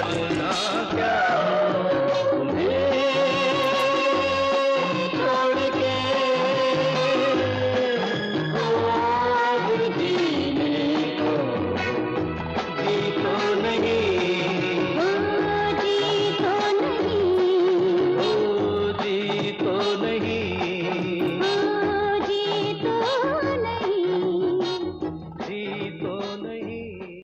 Maruna